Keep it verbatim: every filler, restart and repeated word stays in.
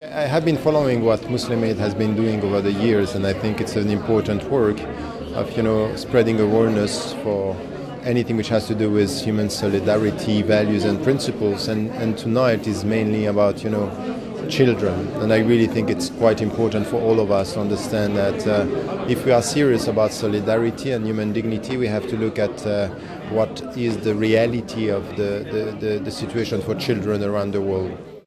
I have been following what Muslim Aid has been doing over the years, and I think it's an important work of, you know, spreading awareness for anything which has to do with human solidarity, values and principles, and, and tonight is mainly about, you know, children. And I really think it's quite important for all of us to understand that uh, if we are serious about solidarity and human dignity, we have to look at uh, what is the reality of the, the, the, the situation for children around the world.